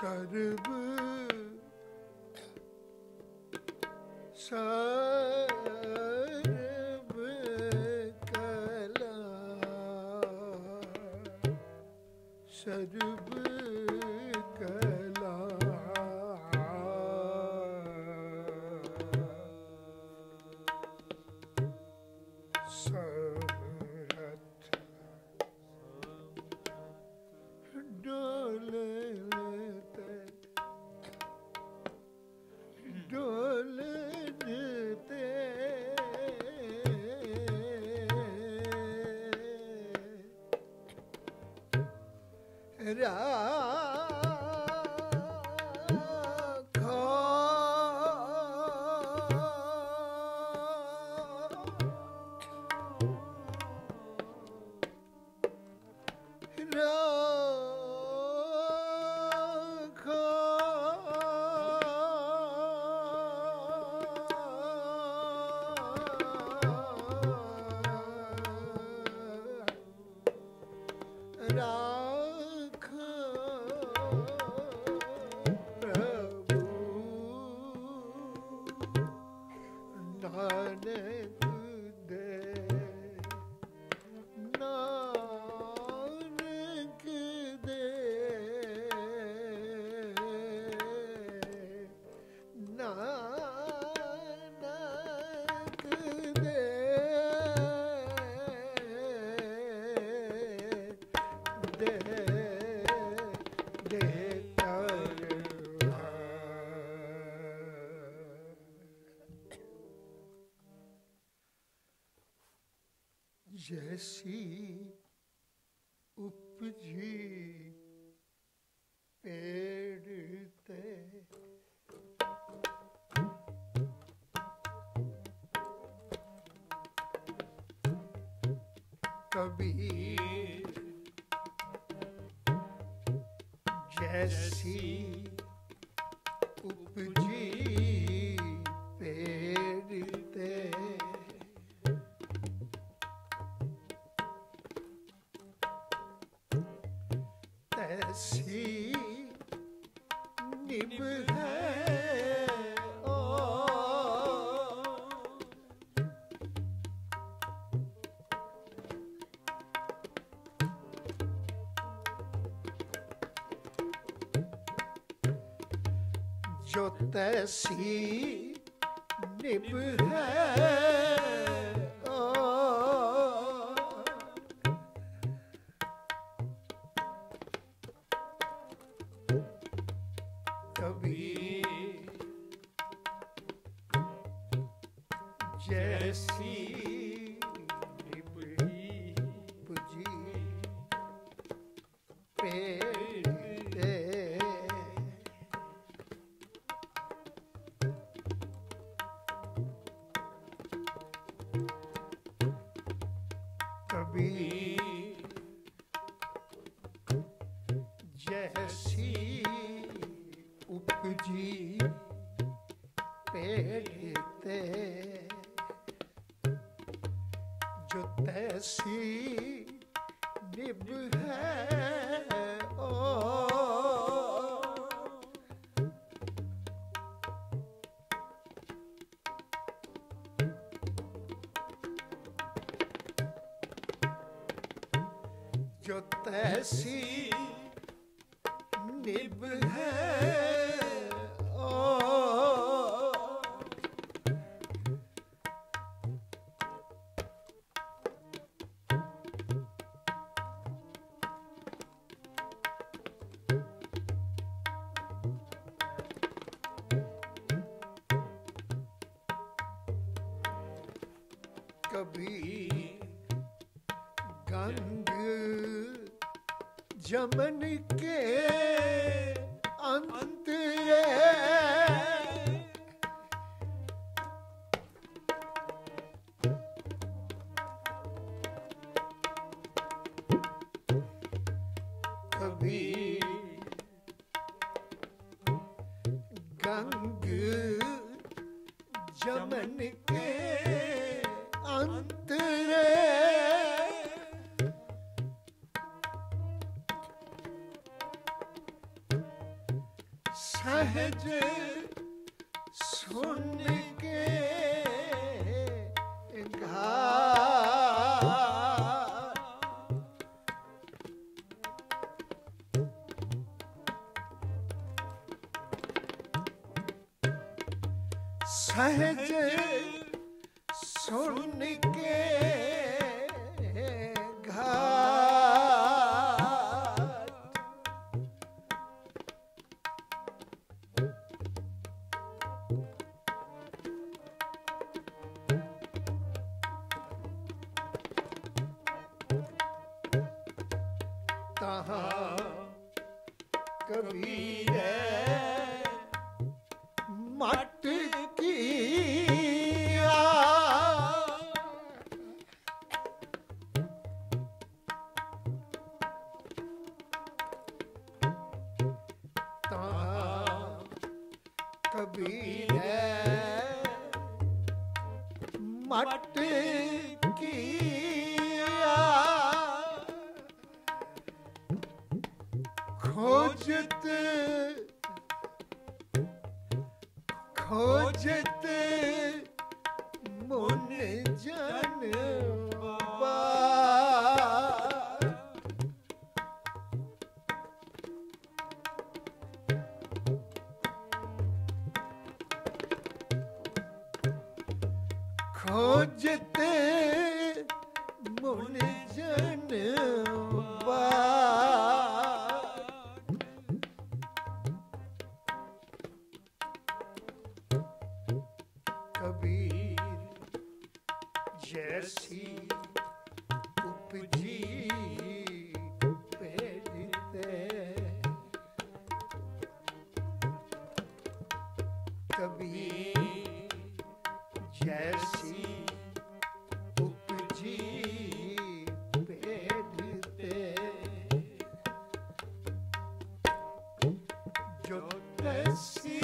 sarv sarv kala sarv kala samrat dole जैसी उपजी पेड़ ते कबीर जैसी उपजी पेड़ ते ऐसी निब है ओ जो तैसी निब है जो तैसी निब है ओ कभी गंग जमन के अंतरे कभी गंग जमन के अंतरे सहज सुन के घाट सहज सुन के घाट कबीर मट की कबीर मट की खोजते मुन जन खोजते मुन जन जैसी उपजी पेड़ते कभी जैसी उपजी पेड़ते जो तसी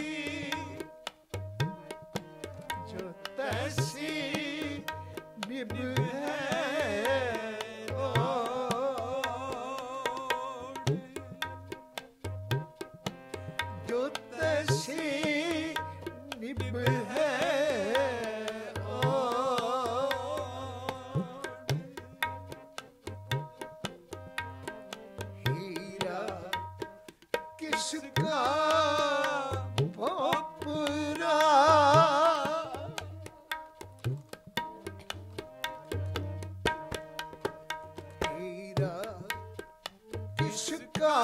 हीरा किसका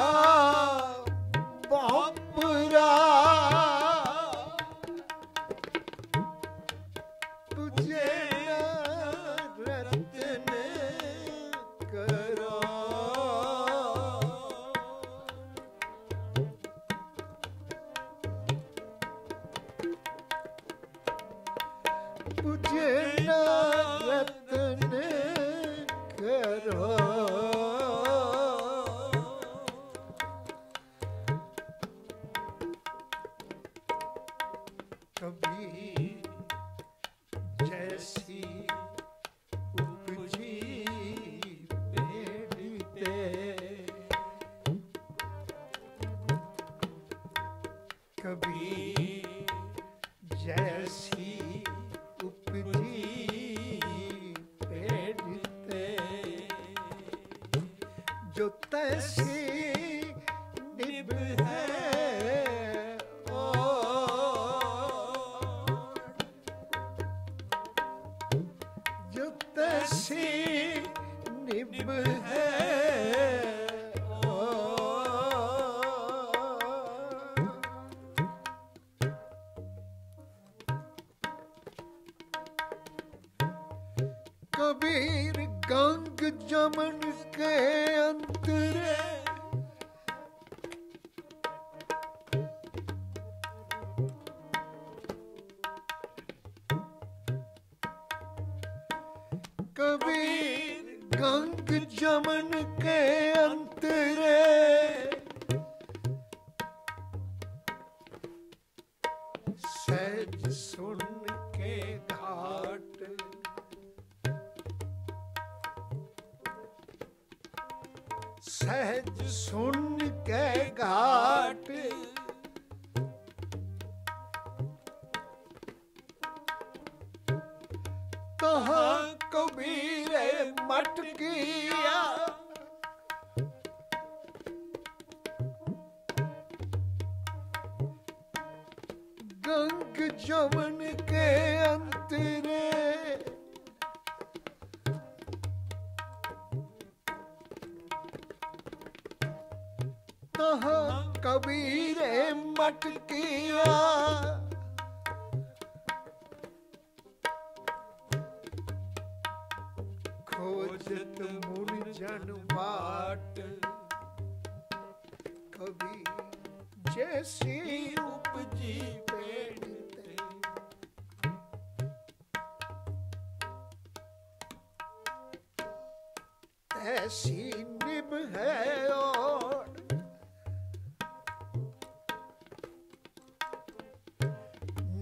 कबीर गंग जमन के अंतरे कबीर गंग जमन के अंतरे सहज सुन के घाट सहज सुन के घाट कहाँ कबीर मटकिया गंग जमन के अंतरे तहाँ कबीरे मटकिया खोजत मुनि जन बाट कबीर जैसी उपजी ऐसी निब है और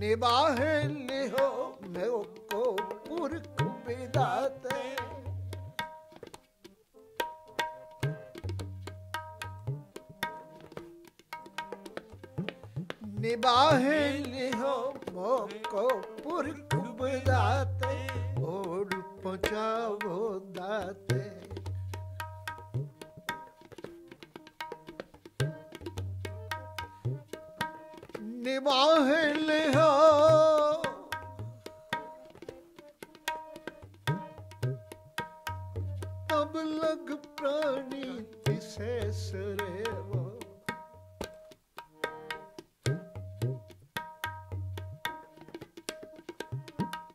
निबाह लिहो मैं को पुरख बिदाते निबाह लिहो मैं को पुरख बिदाते और पहुँचावो दाते निबाह लिहो तब लग प्राणी तिसे सरेवा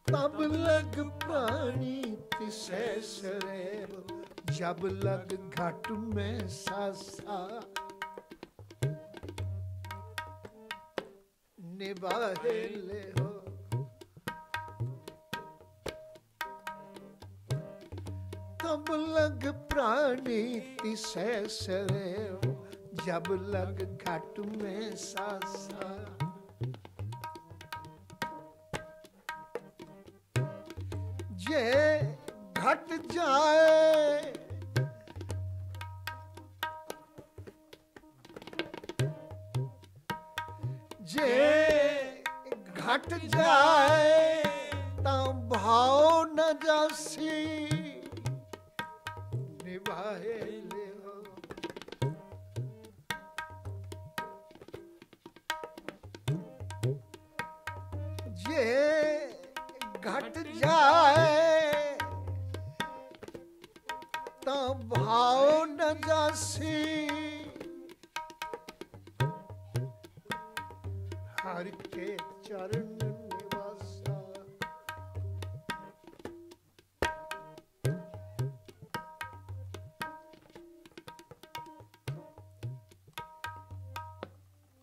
तब लग प्राणी तिसे सरेवा जब लग घाट में सासा निबाह लिहो तब लग प्राणी तिसे सरेव जब लग घाट में सासा जे घट जाए जे घट जाए तां भाव न जासी निभाए लिहो जे घट जाए तां भाव न जासी हर के चरण निवासा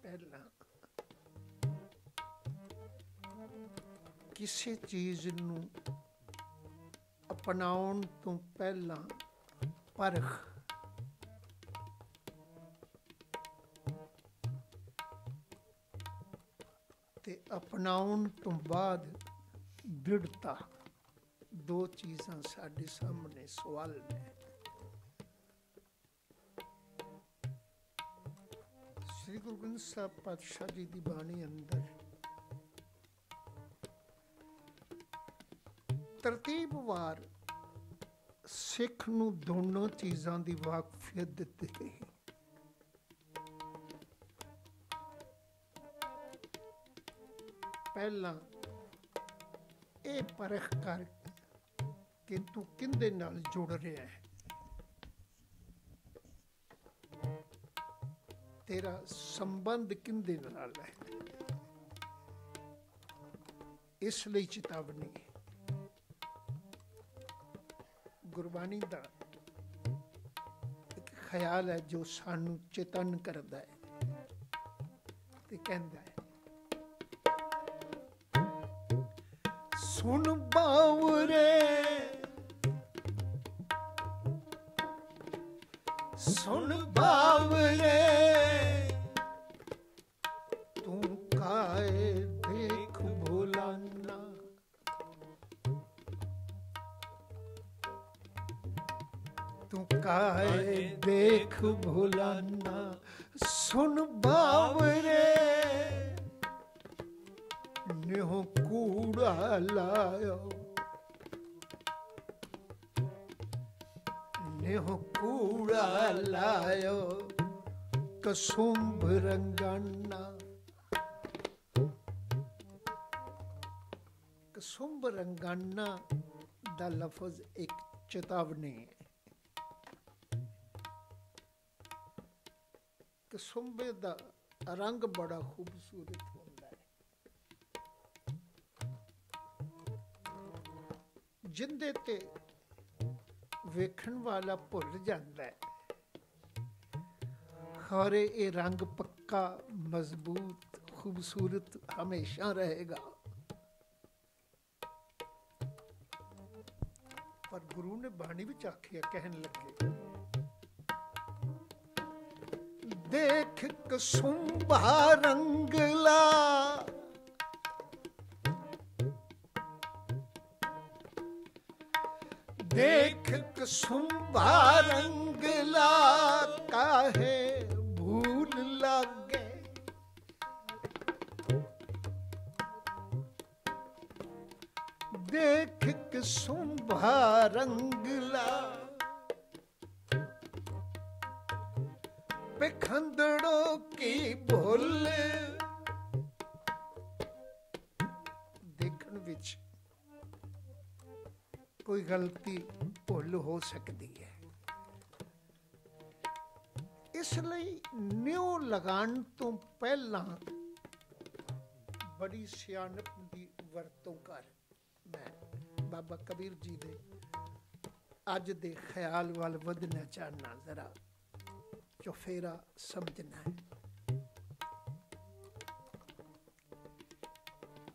पहला किसी चीज नू अपनाउन तो पहला परख अपनाउन तो बाद दृढ़ता दो चीज़ां साढ़े सामने सवाल ने श्री गुरु ग्रंथ साहब पातशाह जी दी बाणी अंदर तरतीबवार सिख नू दोनों चीज़ां दी वाकफियत दित्ती गई है पहला ये परख कर कि तू किंदे नाल जुड़ रहा है तेरा संबंध किंदे नाल है इसलिए चेतावनी गुरबानी दा एक ख्याल है जो सानू चेतन करदा है ते कहंदा है सुन बावरे सुन बावरे तू काए देख भोलाना तू काहे देख भुलाना सुन बावरे निहो कूड़ा लायो निहो कूड़ा लायो कसुंभ रंगाना कसुंभ रंगाना दा लफ्ज एक चेतावनी है। कसुंबे दा रंग बड़ा खूबसूरत होता है जिंदे ते वेखण वाला भुल जाता है खरे ये रंग पक्का मजबूत खूबसूरत हमेशा रहेगा। पर गुरु ने बाणी विच आखिया कहन लगे देख कसुंभा रंगला देख कसुंभा रंगला काहे भूल लागे देख कसुंभा रंगला खंदड़ों की भुल देखण विच कोई गलती भुल हो सकती है इसलिए न्यू लगान तो पहला बड़ी सियानप की वरतों कर। मैं बाबा कबीर जी दे अज दे ख्याल वाल वधना चाहना जरा चौफेरा समझना है।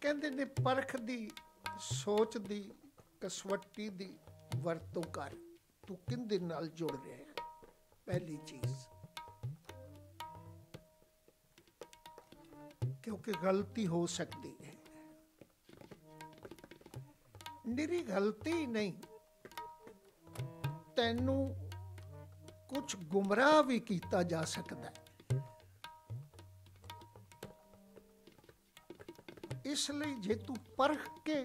कहते ने परख दी सोच दी कसवटी दी वरतों कर तू किंदे नाल जुड़ रहा है। पहली चीज क्योंकि गलती हो सकती है निरी गलती नहीं तैनू कुछ गुमराह भी किया जा सकता है इसलिए जे तू परख के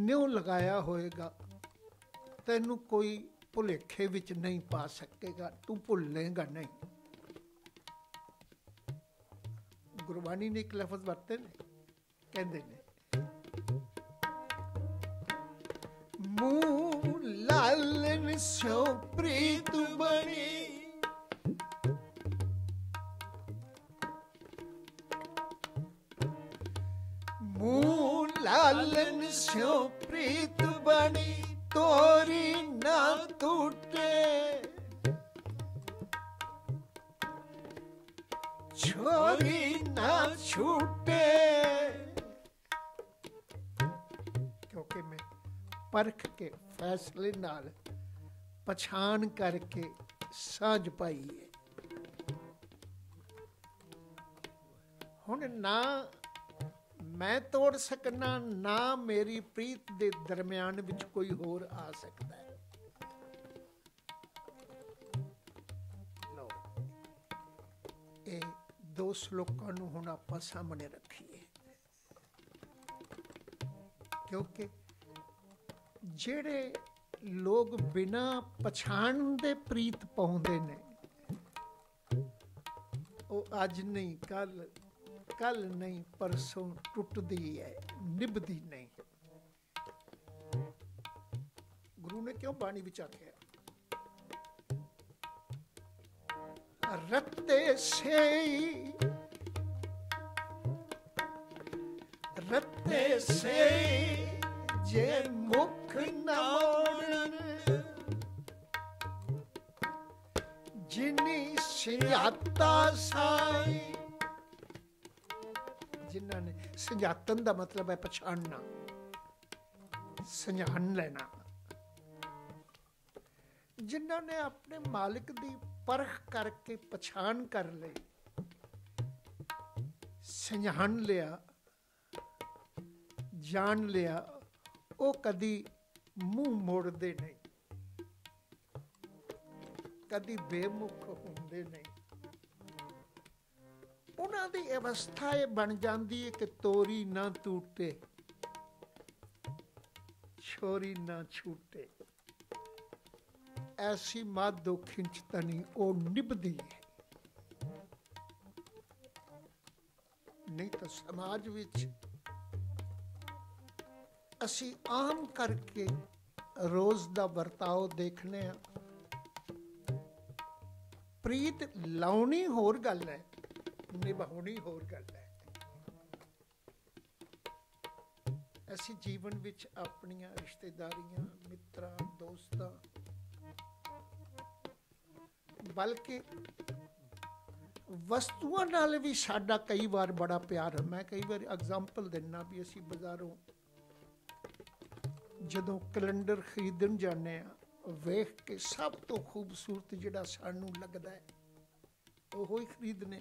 न्यू लगाया होएगा तेनू कोई भुलेखे विच नहीं पा सकेगा तू भुलेगा नहीं। गुरबानी ने एक लफज वरते ने कहते ने मूल लालन सो प्रीत बनी मूल लालन सो प्रीत बनी तोरी ना टूटे छोरी ना छूटे क्योंकि मैं परख के फैसले नाल पछाण करके साझ पाई है। हुण ना मैं तोड़ सकना ना मेरी प्रीत दे दरम्यान विच कोई होर आ सकता है। लो ए दो श्लोकां नूं हुण आपां सामने रखिए क्योंकि जेड़े लोग बिना पछाण दे प्रीत पाउंदे ने ओ अज नहीं कल कल नहीं परसों टुटदी है निभदी नहीं। गुरु ने क्यों बाणी विच आख्या रत्ते से जे मुख न मोड़े जिनी संजाता साई। जिन्होंने संजातन का मतलब है पछाणना, संजान लेना। जिन्होंने अपने मालिक की परख करके पछाण कर ली, संजान लिया, जान लिया, वो कदी मुंह मोड़ते नहीं, कदी बेमुख होंदे नहीं। उन्हां दी अवस्था ये बन जाती है कि तोरी ना टूटे, छोरी ना छूटे। ऐसी माँ दो खिंच तनी ओ निभदी है, नहीं तो समाज विच असी आम करके रोज दा वर्ताव देखने आ। प्रीत लाउनी होर गल है, निभाउनी होर गल है। ऐसी जीवन विच अपनियां रिश्तेदारियां, मित्रां, दोस्तां, बल्कि वस्तुओं नाल भी साडा कई बार बड़ा प्यार है। मैं कई बार एग्जाम्पल देना भी, असी बाजारों जदों कैलेंडर खरीदण जाने आ, वेख के सब तो खूबसूरत जिहड़ा सानू लगदा है ओहो ही खरीदने।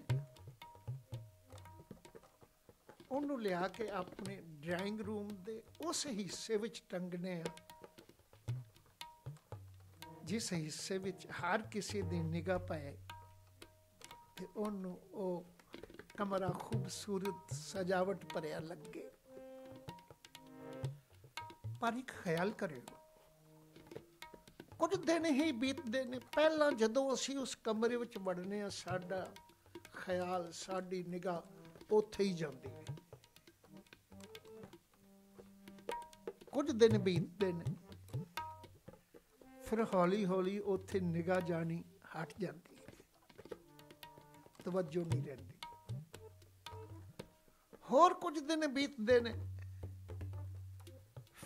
उन्हों लिया के अपने ड्राइंग रूम दे उस हिस्से विच टंगने आ जिस हिस्से विच हर किसी दी निगाह पाए, ते उन्हों ओ कमरा खूबसूरत सजावट भरिया लगे। पर एक ख्याल करियो, कुछ दिन ही बीतते हैं, पहला जदों असी उस कमरे में वड़ने साडा ख्याल, साडी निगाह उत्थे ही जाती है। कुछ दिन बीतते हैं, फिर हौली हौली उत्थे निगाह जानी हट जाती है, तवज्जो नहीं रहती। होर कुछ दिन बीतते हैं,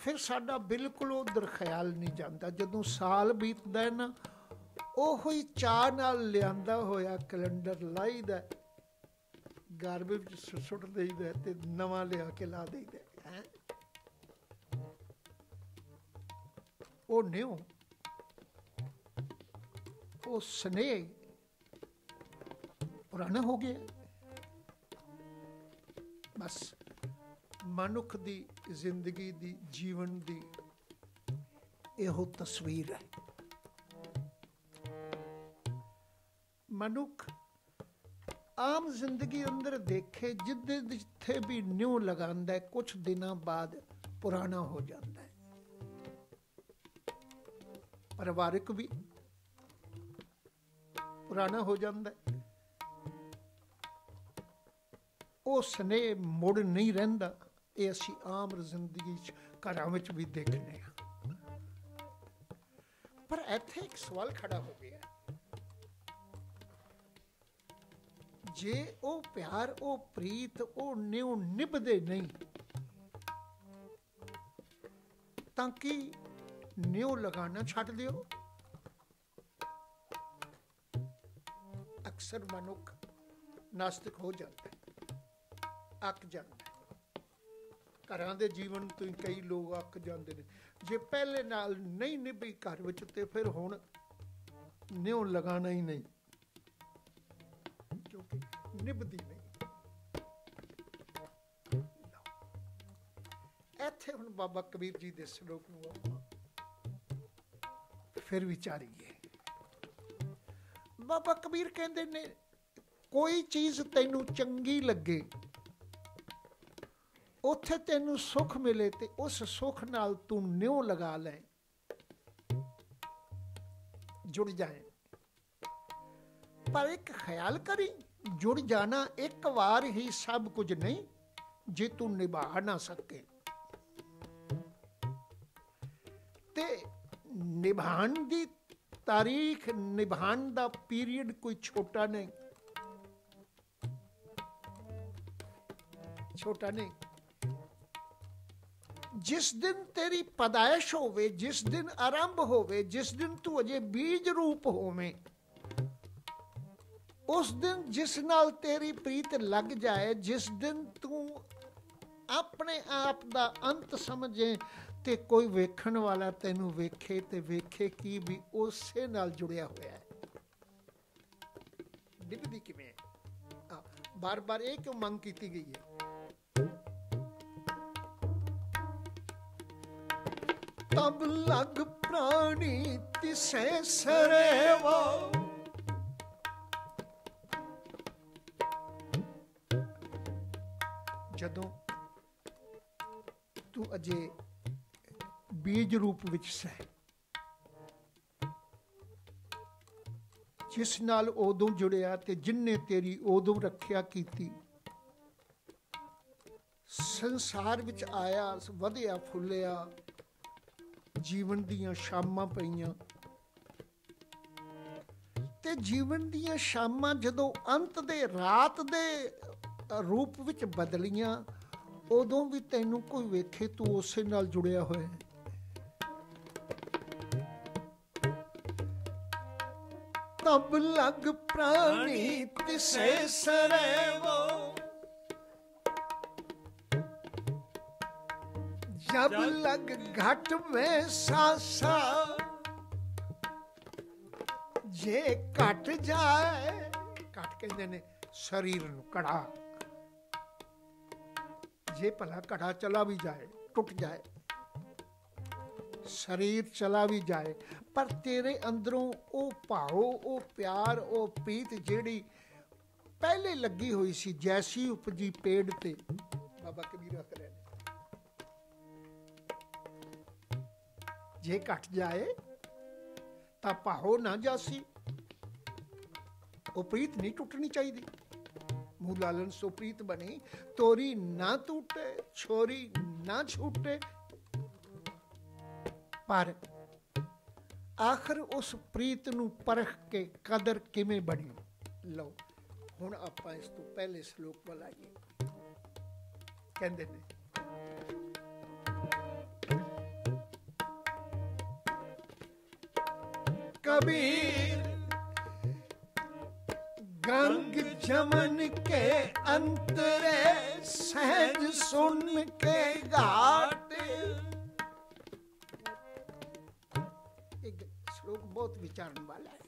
फिर साडा बिल्कुल उधर ख्याल नहीं जाता। जदों साल बीतता है ना, ओहो ही चाह नाल लियांदा होया कैलेंडर लाईदा, गार्बेज विच सुट देईदा ते नवा लिया के ला देईदा। ओ न्यू, ओ स्नेह पुराना हो गया। बस मनुख दी जिंदगी दी, जीवन दी एहो तस्वीर है। मनुख आम जिंदगी अंदर देखे जिदे जिथे भी न्यू लगांदा है, कुछ दिना बाद पुराना हो जाता है। परिवारिक भी पुराना हो जाता है, वो स्नेह मुड़ नहीं रहिंदा। ये असी आम जिंदगी घरां विच भी देखने। पर इत्थे एक सवाल खड़ा हो गया, जे ओ प्यार, ओ प्रीत, ओ न्यू निभदे नहीं, तां कि न्यू लगाना छड्ड दिओ। अक्सर मनुख नास्तिक हो जाता है, अक जाता है। घरां दे जीवन तो कई लोग अक जाते हैं, जे पहले नाल नहीं निभी घर विच ते फिर हुण न्यू लगाना ही नहीं, क्योंकि निभदी नहीं। इत्थे हुण बाबा कबीर जी दे श्लोक नूं फिर विचारीए। बाबा कबीर कहंदे ने, कोई चीज़ तैनूं चंगी लगे, उत्थे तेनू सुख मिले, ते उस सुख नाल तू न्यू लगा ले, जुड़ जाए। पर एक ख्याल करी, जुड़ जाना एक बार ही सब कुछ नहीं, जे तू निभा ना सके। ते निभान दी तारीख, निभान दा पीरियड कोई छोटा नहीं, छोटा नहीं। जिस दिन तेरी पदाइश होवे, जिस दिन आरंभ होवे, जिस दिन तू अजे बीज रूप होवे, उस दिन जिस नाल तेरी प्रीत लग जाए, जिस दिन तू अपने आप दा अंत समझे ते कोई वेखण वाला तेनू वेखे ते वेखे की भी उसे नाल जुड़िया होया है। डिपदी किवें बार बार एक क्यों मंग की गई है? तब लग प्राणी तिसे सरेवा, जदों तू अजे बीज रूप विच सह, जिस नाल ओदों जुड़िया ते जिन्ने तेरी ओदों रखिया कीती, संसार विच आया, वधिया फुलिया, जीवन दियां शामां पईयां ते जीवन दियां शामां जदों अंत दे रात दे रूप विच बदलियां, उदों भी तैनूं कोई वेखे तू उसे नाल जुड़िया होया। तब लग प्राणी तिसे सरेवो, जब लग घट में सासा, जे कट जाए, कट कहंदे ने शरीर नूं, कड़ा जे भला कड़ा चला भी जाए, टुट जाए, शरीर चला भी जाए, पर तेरे अंदरों ओ भाव, ओ प्यार, ओ प्रीत जिहड़ी पहले लगी हुई सी, जैसी उपजी पेड़ ते, बाबा कबीर आख रहे ने, जे कट जाए ता पाहो ना जासी, प्रीत नहीं टूटनी चाहिए। मूल लालन सो प्रीत बनी, तोरी ना टूटे, छोरी ना छूटे, पर आखिर उस प्रीत नू परख के कदर किमें बनी। लो हुण आपां इस तों पहले श्लोक वाल आइए। कहंदे ने कबीर गंग जमन के अंतरे, सहज सुन के घाट। एक श्लोक बहुत विचारने वाला है,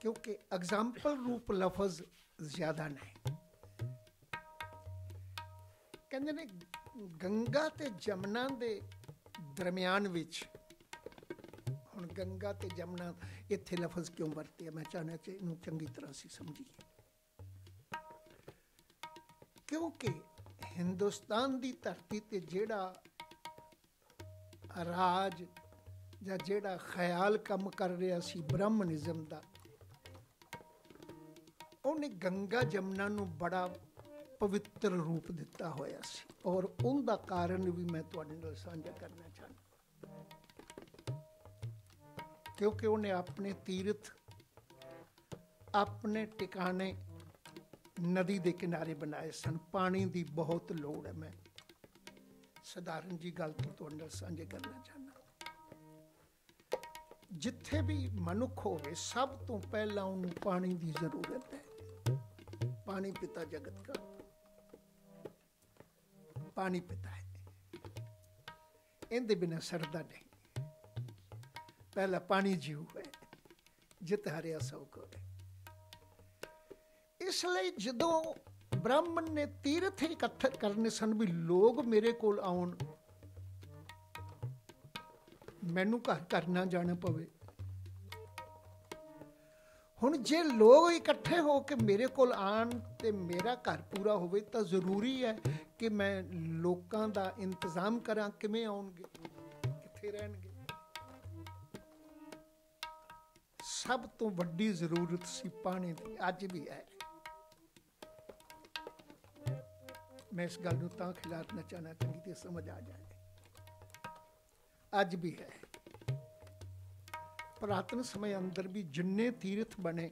क्योंकि एग्जाम्पल रूप लफज ज्यादा नहीं। कहंदे ने गंगा ते जमना दे दरमियान विच, गंगा ते जमना इत्थे लफज क्यों वरते, मैं चाहना चाहिए चंगी तरह से समझिए, क्योंकि हिंदुस्तान की धरती ते जेड़ा राज जा जेड़ा ख्याल कम कर रहा सी ब्रह्मनिज्म दा, उन्हें गंगा जमना नू बड़ा पवित्र रूप दिता होया सी, और उनका कारण भी मैं तुहाडे नाल सांझा करना चाहना, क्योंकि उन्हें अपने तीर्थ अपने टिकाने नदी के किनारे बनाए सन। पानी की बहुत लोड़ है। मैं सधारण जी गल तो अंदर सांझे करना चाहना, जिथे भी मनुख होवे सब तो पहला उन्हें पानी की जरूरत है। पानी पिता जगत का, पानी पिता है, इनके बिना सरदा नहीं। पहला पानी जीव है, जित हरिया सब को है। इसलिए जदों ब्राह्मण ने तीर्थ इकट्ठे करने सन भी लोग मेरे कोल आउन, मैनू घर घर ना जाना पवे। हुण जे लोग इकट्ठे हो के मेरे कोल आन ते मेरा घर पूरा होवे तां जरूरी है कि मैं लोकां दा इंतजाम करां, किवें आउणगे, कित्थे रहणगे। सब तो बड़ी जरूरत सी पानी की, आज भी है। मैं इस गल नूं तां खिलारना चाहना चंगी तरह समझ आ जाए, आज भी है। पुरातन समय अंदर भी जिन्ने तीर्थ बने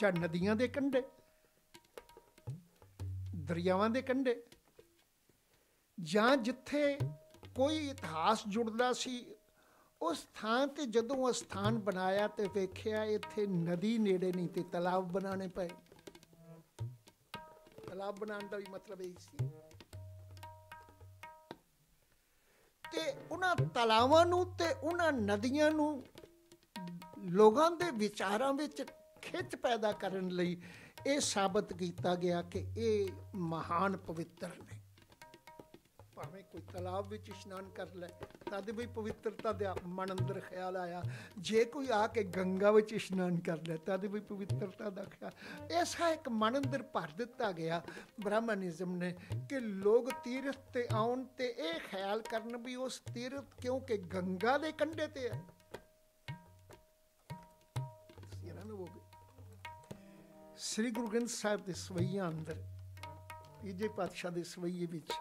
जा नदियां दे कंढे, दरियावां दे कंढे, ਜਾਂ ਜਿੱਥੇ ਕੋਈ ਇਤਿਹਾਸ ਜੁੜਦਾ ਸੀ उस थान ते जदों अस्थान बनाया तो वेख्या इत्थे नदी नेड़े नहीं ते तालाब बनाने पे। तालाब बनाने का भी मतलब यही सी ते उन्हां तालावां नूं ते उन्हां नदियां नूं लोगां दे विचारां विच खिच पैदा करन लई ये साबित कीता गया कि ये महान पवित्र ने। भावें कोई तालाब विच इशनान कर ले तद भी पवित्रता दे मन अंदर ख्याल आया, जे कोई आके गंगा विच इशनान कर ले तद भी पवित्रता दा ख्याल। ऐसा एक मन अंदर भर दिता गया ब्राह्मणिज्म ने कि लोग तीर्थ ते आउण ते ये ख्याल करन भी उस तीर्थ क्योंकि गंगा दे कंढे ते है। श्री गुरु ग्रंथ साहिब दे सवैया अंदर तीजे पातशाह दे सवैये विच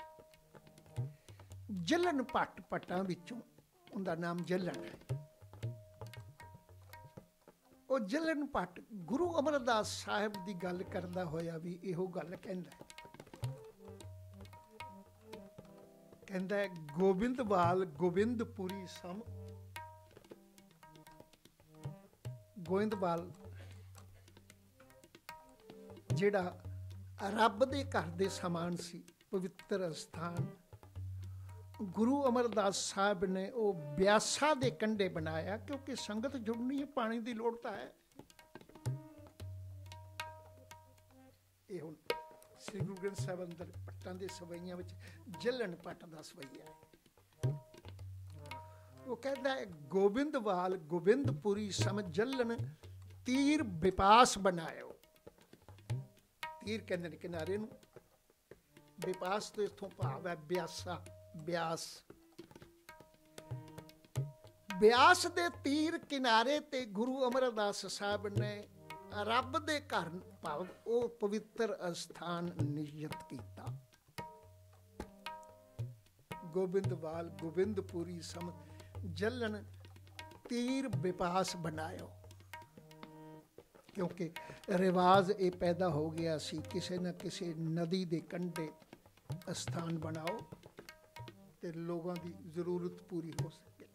जलन पट पटां विचों उनका नाम जलन है। वो जलन पट गुरु अमर दास साहब की गल करदा होया भी इहो गल कहंदा है, गोबिंदवाल गोबिंदपुरी सम गोबिंदवाल जिहड़ा रब दे घर दे समान सी पवित्र स्थान। गुरु अमरदास साहब ने वो ब्यासा दे कंडे बनाया क्योंकि संगत जुड़नी है, पानी की लोड़ता है। श्री गुरु ग्रंथ साहब अंदर पट्टां दे सवैयां विच जलन पट दा सवैया है। वो कहता है, गोबिंदवाल गोबिंदपुरी सम जलन तीर बिपास बनायो। तीर कहंदे ने किनारे नूं, बिपास तो इथों भाव है ब्यासा। ब्यास दे तीर किनारे ते गुरु अमरदास साहब ने रब दे घर भाव ओ पवित्र स्थान नियत कीता। गोबिंदवाल गोबिंदपुरी सम जलन तीर बिपास बनायो, क्योंकि रिवाज ये पैदा हो गया सी किसी न किसी नदी दे कंढे स्थान बनाओ ते लोगों की जरूरत पूरी हो सके।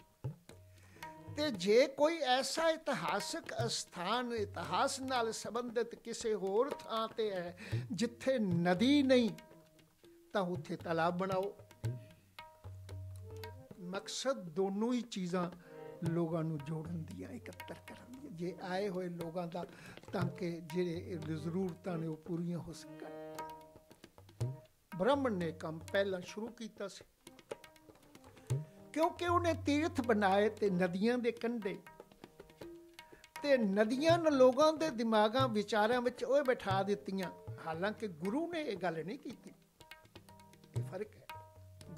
ते जे कोई ऐसा इतिहासक स्थान इतिहास नाल संबंधित किसी होर थां ते है जिथे नदी नहीं तो उत्थे तालाब बनाओ। मकसद दोनों ही चीज़ां लोगों को जोड़न दियां, इकट्ठा करन दियां, जे आए हुए लोगों का ताकि जे जरूरतां ने वो पूरियां हो सकन। ब्राह्मण ने काम पहला शुरू किया सी क्योंकि उन्हें तीर्थ बनाए ते नदियां दे कंढे ते नदियां न लोगों के दिमागां विचारां विच ओह बिठा दित्तियां। हालांकि गुरु ने ये गल नहीं कीती, ये फर्क है।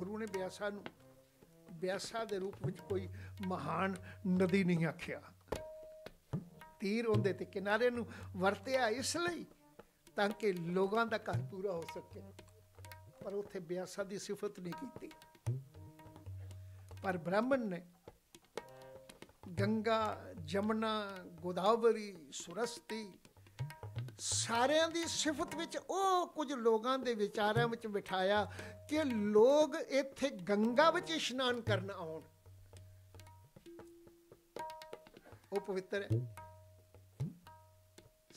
गुरु ने ब्यासा नूं ब्यासा दे रूप विच कोई महान नदी नहीं आख्या, तीर उहदे ते किनारे नूं वरतिया इसलिए ताकि लोगों का घर पूरा हो सके, पर उत्थे ब्यासा की सिफत नहीं कीती। पर ब्राह्मण ने गंगा जमुना गोदावरी सुरस्ती सारे दी सिफत विच ओ कुछ लोगों के विचारां विच बिठाया कि लोग इत्थे गंगा विच इशनान करन आउण, ओ पवित्र है।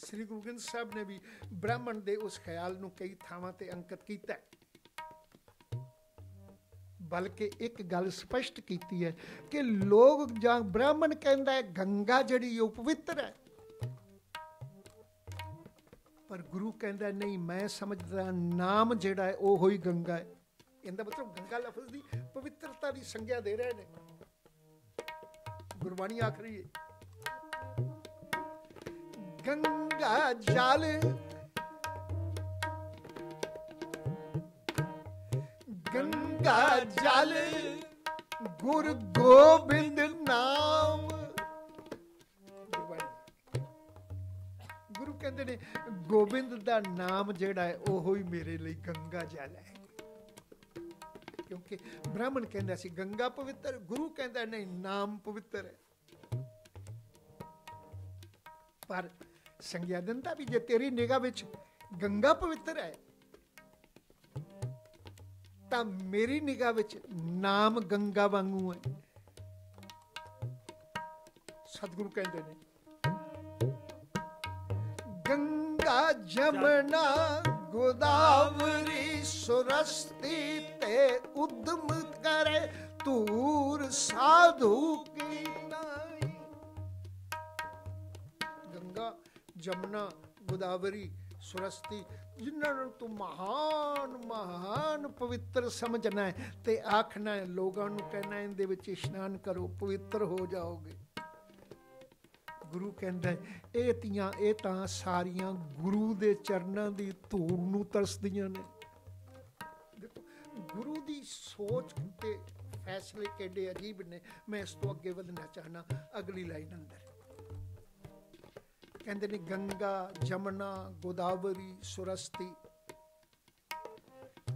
श्री गुरु ग्रंथ साहब ने भी ब्राह्मण दे उस ख्याल नूं कई थावां ते अंकित कीता है। बल्कि एक गल स्पष्ट कीती है कि लोग जां ब्राह्मण कहता है गंगा जड़ी वो पवित्र है, पर गुरु कहता है नहीं, मैं समझदा नाम जड़ा है वो ही गंगा है। इनका मतलब गंगा लफज की पवित्रता की संज्ञा दे रहे हैं। गुरबाणी आखरी है, गंगा जल गंगा जल गुरु गोबिंद नाम। गुरु कहते ने गोबिंद दा नाम जेड़ा है ओहो ही मेरे लिए गंगा जल है, क्योंकि ब्राह्मण कहता सी गंगा पवित्र, गुरु कहता नहीं नाम पवित्र है। पर संज्ञा दिंदा भी जे तेरी निगाह विच गंगा पवित्र है तां मेरी निगाह विच नाम गंगा वांगू है। सतगुरु कहते हैं गंगा जमुना गोदावरी सुरस्ती ते उद्यम करे तूर साधु की नाई। गंगा जमुना गोदावरी सुरस्ती जिन्होंने तू महान महान पवित्र समझना है ते आखना है, लोगों को कहना है इनदे विच इश्नान करो पवित्र हो जाओगे। गुरु कहता है ये तां सारियां गुरु दे चरणां दी धूड़ नूं तरसदियां ने। देखो गुरु दी सोच ते फैसले कितने अजीब ने। मैं इस तो अगे वधना चाहना अगली लाइन अंदर कहते ने गंगा जमुना गोदावरी सुरस्ती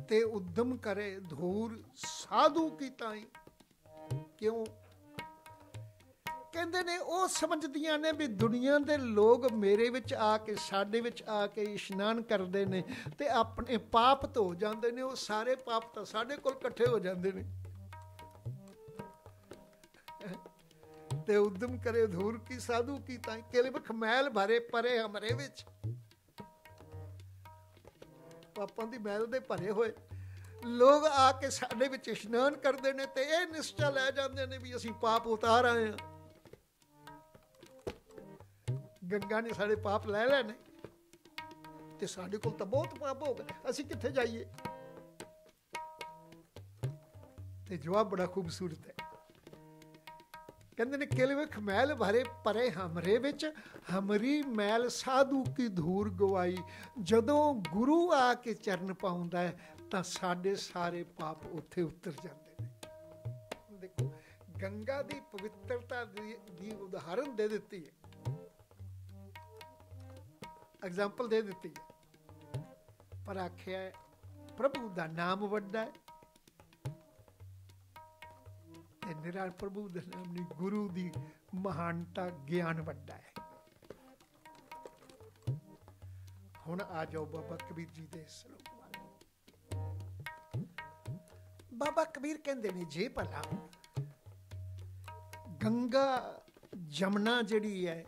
ते उद्यम करे धूर साधु की ताई। क्यों कहते ने वो समझदियां ने भी दुनिया के लोग मेरे विच आके साडे विच आके इश्नान करते हैं तो अपने पाप धो जाते हैं। वो सारे पाप तो साडे कोल इकट्ठे हो जाते हैं। ते उद्यम करे धूर की साधु की ताई केले में खमैल भरे परे हमरे विच पापां दी मैल दे भरे होए लोग आके साडे विच इश्नान करदे ने ते इह निश्चा लै जांदे ने भी असीं पाप उतार आए हां। गंगा ने साडे पाप लै लैणे ते साडे कोल तां बहुत पाप हो गए, असीं कित्थे जाइए? ते जवाब बड़ा खूबसूरत है। कहते ने किलवे खमैल भरे परे हमरे विच हमरी मैल साधु की धूर गवाई। जदों गुरु आके चरण पाउंदा है तां साडे सारे पाप उत्थे उतर जाते हैं। देखो गंगा दी पवित्रता दी उदाहरण दे दित्ती है, एग्जाम्पल दे दित्ती है, पर आख्या प्रभु दा नाम वड्डा है। निराल प्रभु दे नाम दी गुरु दी महानता ज्ञान वड्डा है। हुण आ जाओ बाबा कबीर जी दे श्लोक वाले। बाबा कबीर कहंदे ने जे भला गंगा जमुना जिहड़ी है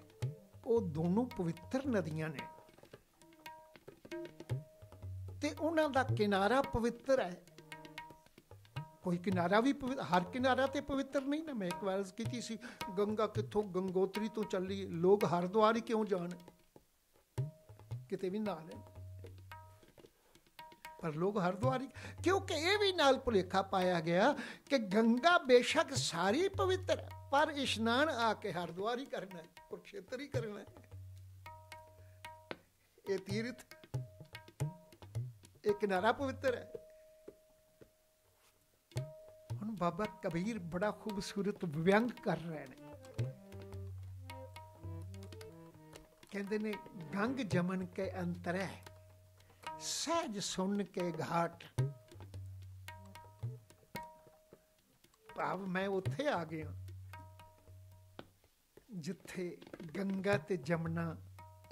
वो दोनों पवित्र नदियां ने ते उन्हां दा किनारा पवित्र है। कोई किनारा भी पवित्र, हर किनारा तो पवित्र नहीं ना। मैं एक बार की सी गंगा कितों गंगोत्री तो चली, लोग हरिद्वार ही क्यों जान, किते भी नाल है पर लोग हरिद्वार ही, क्योंकि यह भी नाल भुलेखा पाया गया कि गंगा बेशक सारी पवित्र है पर इश्नान आके हरिद्वार ही करना है, कुरुक्षेत्र ही करना है। ये तीर्थ एक किनारा पवित्र है। बाबा कबीर बड़ा खूबसूरत व्यंग कर रहे हैं। कहते ने गंग जमन के अंतर सहज सुन के घाट। भाव मैं उथे आ गया जिथे गंगा ते जमुना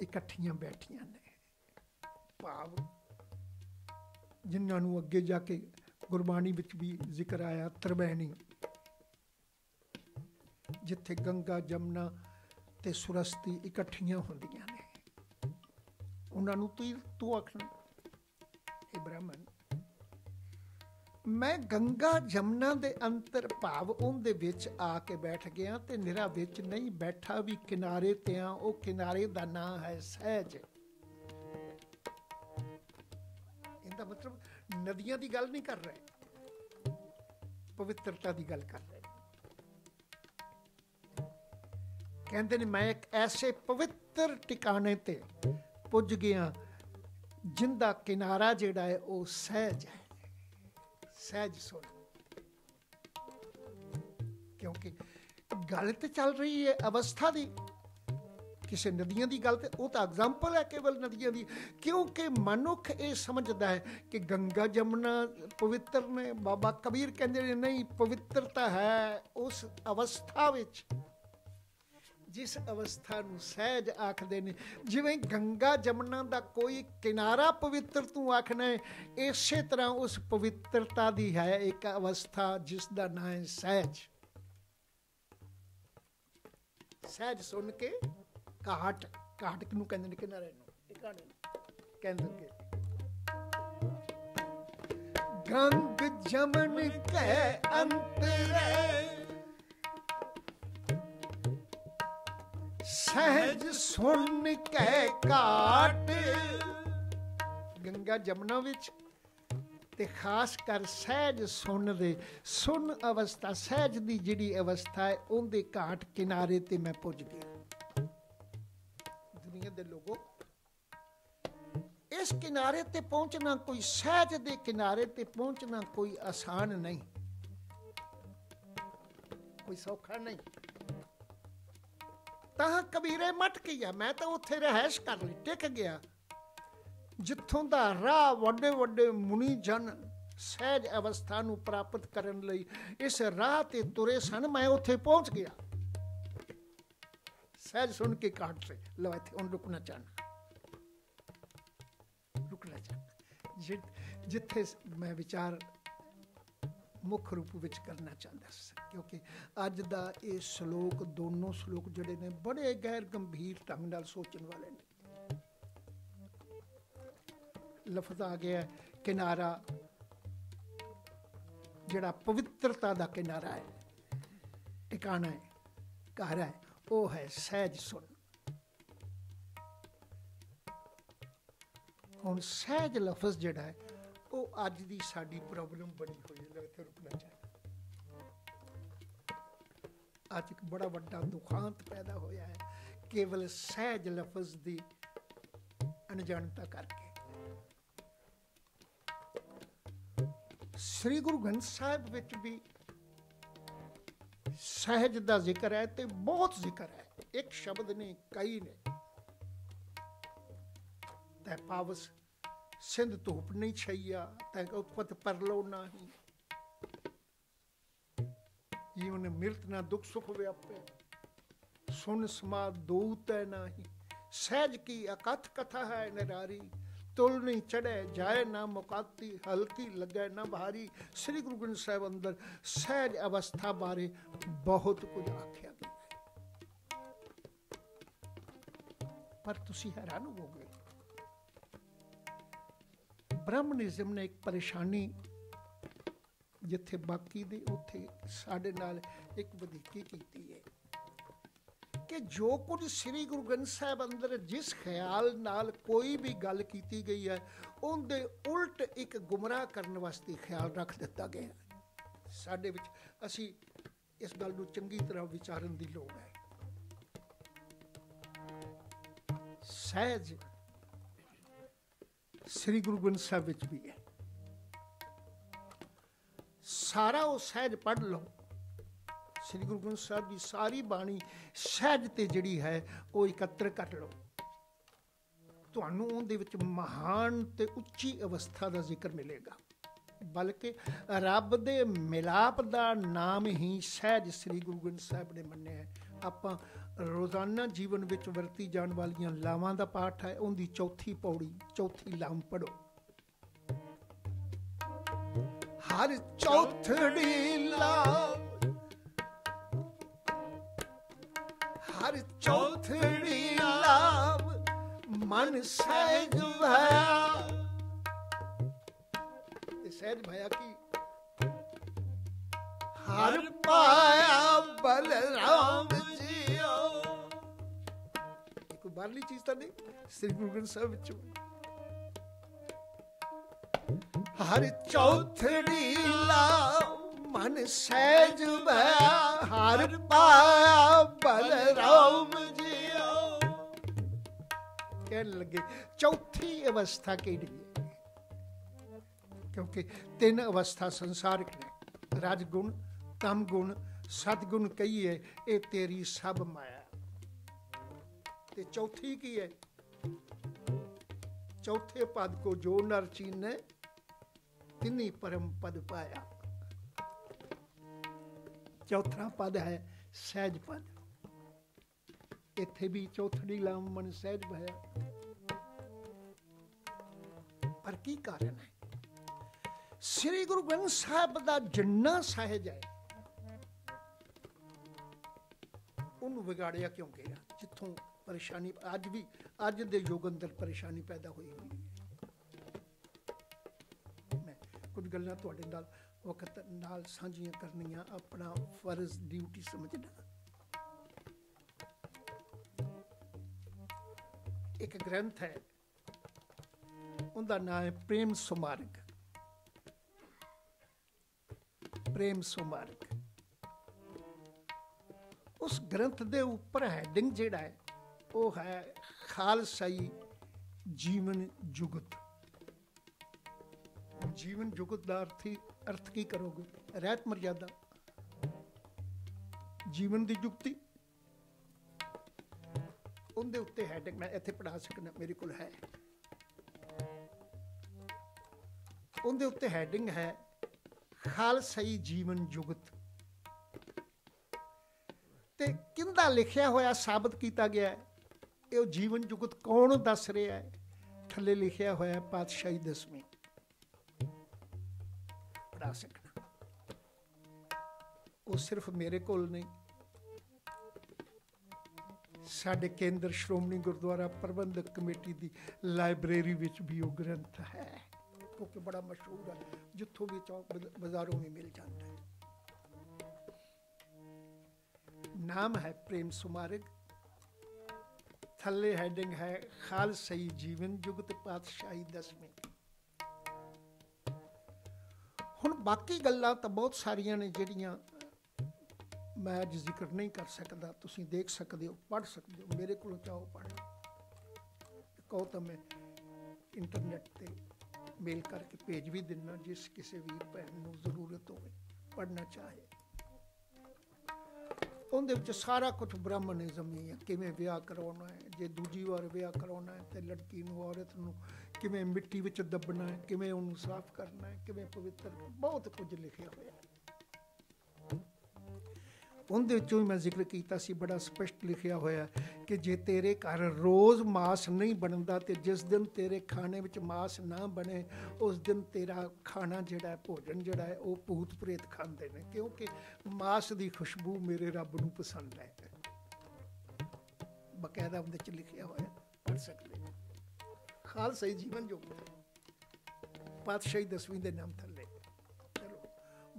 इकट्ठियां बैठियां ने। भाव जिन्होंने अगे जाके गुरबाणी विच भी जिक्र आया त्रिवेणी, जिथे गंगा जमुना ते सुरस्ती इकट्ठियां होंदियां ने उन्हां नूं तू आखना हे ब्राह्मण मैं गंगा जमुना दे अंतर भाव उनदे विच आके बैठ गया ते निरा विच नहीं बैठा भी किनारे ते आ। ओ किनारे दा नां है सहज। इंदा मतलब नदियां की गल नहीं कर रहे, पवित्रता की गल कर रहे। कहते ने मैं एक ऐसे पवित्र टिकाने ते पुज गया जिंदा किनारा जेड़ा है वो सहज है, सहज सुन। क्योंकि गल तो चल रही है अवस्था दी, किसी नदियां की गल तो एग्जाम्पल है केवल नदियां की, क्योंकि मनुख ये समझता है कि गंगा जमुना पवित्र ने। बाबा कबीर कहते नहीं, पवित्रता है उस अवस्था विच जिस अवस्था नूं सहज आखदे ने, जिवें गंगा जमुना दा कोई किनारा पवित्र तूं आखना है, इसे तरह उस पवित्रता दी है एक अवस्था जिसका नाम है सहज। सहज सुन के घाट, घाट नूं कहंदे ने किनारे नूं कहंदे ने। गंग जमन के अंतरे सहज सुन के काट। गंगा जमुना विच ते खास कर सहज सुन दे, सुन अवस्था सहज दी जिहड़ी अवस्था है उहदे काट किनारे ते मैं पुज गया। दुनिया दे लोगों, इस किनारे ते पहुंचना, कोई सहज दे किनारे ते पहुंचना कोई आसान नहीं, कोई सौखा नहीं। तां कबीरे मट गया, मैं तो उत्थे रहैश कर ली, टिक गया, जिथों दा राह वड्डे वड्डे मुनि जन सहज अवस्था नूं प्राप्त करन लई इस राह ते तुरे सन, मैं उत्थे पहुंच गया। सहज सुन के काट से लो, इत्थे हुण रुकना चाहना, रुकना चाहना, जिथे मैं विचार मुख रूप विच करना चाहता है, क्योंकि अज का ये श्लोक, दोनों श्लोक जड़े ने बड़े गैर गंभीर ढंग नाल सोचण वाले ने। लफज आ गया किनारा, जड़ा पवित्रता का किनारा है, ठिकाना है, घर है, वो है सहज सुन। हुण सहज लफज जड़ा है आज दी साडी प्रॉब्लम बनी हुई है, इत्थे रुकना चाहिए। आज एक बड़ा वड्डा दुखांत पैदा होया है केवल सहज लफज दी अनजानता करके। श्री गुरु ग्रंथ साहिब विच भी सहज दा जिक्र है ते बहुत जिक्र है, एक शब्द ने कई ने। तै पावस सिंध धूप नहीं छैया, तैं उत्पत परलो नाही, जीवन मिर्त ना दुख सुख व्यापे, सुन समा दूत नाही। सहज की अकथ कथा है निरारी, तुल नहीं चढ़े जाए ना मुकाती, हल्की लगे ना भारी। श्री गुरु ग्रंथ साहिब अंदर सहज अवस्था बारे बहुत कुछ आख्या गया है, पर तुसी हैरान हो गए। ब्राह्मणिज्म ने एक परेशानी जिथे बाकी दे उथे साडे नाल एक वधीकी कीती है कि जो कुछ श्री गुरु ग्रंथ साहिब अंदर जिस ख्याल नाल कोई भी गल कीती गई है उनके उल्ट एक गुमराह करने वास्ते ख्याल रख दिता गया है। साडे विच असी इस गल नूं चंगी तरह विचारन दी लोड़ है। सहज श्री गुरु ग्रंथ साहिब विच भी है, सारा वो सहज पढ़ लो। श्री गुरु ग्रंथ साहिब की सारी बाणी सहज ते जड़ी है वो इकत्र कर लो, तुहानूं उहदे विच महान ते उच्ची अवस्था का जिक्र मिलेगा। बल्कि रब दे मिलाप का नाम ही सहज श्री गुरु ग्रंथ साहिब ने मन्निया है। आपां रोजाना जीवन विच वरती जाण वालियां लावां दा पाठ है, उनकी चौथी पौड़ी, चौथी लाम पढ़ो। हर चौथड़ी लाम, हर चौथड़ी लाम मन सहज भया। सहज भया की हर पाया बलराम बारली चीज तो नहीं, श्री गुरु ग्रंथ साहिब विच हर चौथड़ी लाम मन सहज भया, हर पाया बलराम जियो। कहने लगे चौथी अवस्था केड़ी है, क्योंकि तीन अवस्था संसारिक ने, राजगुण, तम गुण, सतगुण कहिए, ये तेरी सब माया। ते चौथी की है, चौथे पद को जो नर चीने तिन्हीं परम पद पाया। चौथा पद है सहज पद। इत्थे भी चौथड़ी लामन सहज भया। पर की कारण है श्री गुरु ग्रंथ साहब दा जिन्ना सहज है उन्होंने बिगाड़िया क्यों गया जिथों परेशानी आज भी आज दे योग अंदर परेशानी पैदा हुई है। मैं कुछ गल्लां तुहाडे नाल वक्त नाल सांझियां करनियां अपना फर्ज ड्यूटी समझना। एक ग्रंथ है उनका नाम है प्रेम सुमारग। प्रेम सुमारग उस ग्रंथ के उपर हैडिंग जिहड़ा है वो है खालसाई जीवन जुगत। जीवन जुगत का अर्थ की करोगे रहत मर्यादा जीवन की जुगती उनके उत्ते हैडिंग मैं इत्थे पढ़ा सकना मेरे को है। उनके उत्ते हैडिंग है खालसाई जीवन जुगत ते किंदा लिखिया होया साबित किया गया है। यह जीवन जुगत कौन दस रहा है थले लिखिया होया पातशाही दसवीं पढ़ा सकना। वो सिर्फ मेरे कोल नहीं साडे केंद्र श्रोमणी गुरुद्वारा प्रबंधक कमेटी की लाइब्रेरी विच भी वो ग्रंथ है क्योंकि बड़ा मशहूर है जिथों भी चौक बाजारों में मिल जाता है। नाम है प्रेम सुमारग थल्ले हेडिंग है खालसाई जीवन जुगत पातशाही दसवीं। हुण बाकी गल्लां तां बहुत सारियां ने जिहड़ियां मैं अज जिक्र नहीं कर सकदा। तुसीं देख सकदे हो पढ़ सकदे हो मेरे कोलों चाहो पढ़ कहो तां मैं इंटरनेट ते मेल करके भेज भी दिना जिस किसी भी भैन नूं जरूरत हो पढ़ना चाहे। उनदे विच सारा कुछ ब्राह्मणिज्म ही है किवें विआह करवाना है जे दूजी वार विआह करवाना है तो लड़की नूं औरत नूं किवें मिट्टी विच दबना है किवें उहनूं साफ करना है किवें पवित्र बहुत कुछ लिखिया होया है। उनदे विचों ही मैं जिक्र कीता सी बड़ा स्पष्ट लिखिया होया कि जे तेरे घर रोज़ मास नहीं बनता तो जिस दिन तेरे खाने में मास ना बने उस दिन तेरा खाना जिहड़ा है भोजन जिहड़ा है वो भूत प्रेत खाते हैं क्योंकि मास की खुशबू मेरे रब नूं पसंद है। बकायदा उहदे च लिखिया होया पढ़ सकते हैं खालसाई जीवन जो पातशाही दसवीं के नाम थले।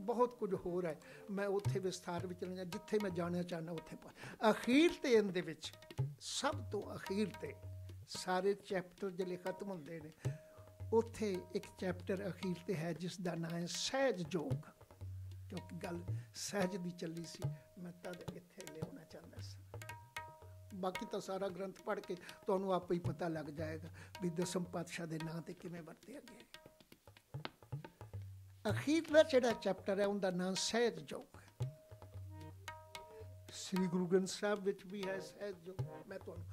बहुत कुछ होर है मैं उत्थे विस्तार विच नहीं जिथे मैं जाना चाहना उत्थे अखीर ते इंदे विच सब तो अखीर ते सारे चैप्टर जिले खत्म होंदे ने उत्थे एक चैप्टर अखीर ते है जिसका नाम है सहज योग क्योंकि गल सहज दी चली सी मैं तद इत्थे लेना चाहता सी। बाकी तो सारा ग्रंथ पढ़ के तुहानूं आप ही पता लग जाएगा भी दसम पातशाह दे नां ते किवें वरतिया गया। अखीरला जिहड़ा चैप्टर है उनका नाम सहज योग है। श्री गुरु ग्रंथ साहब विच भी है सहज योग। मैं तुहानूं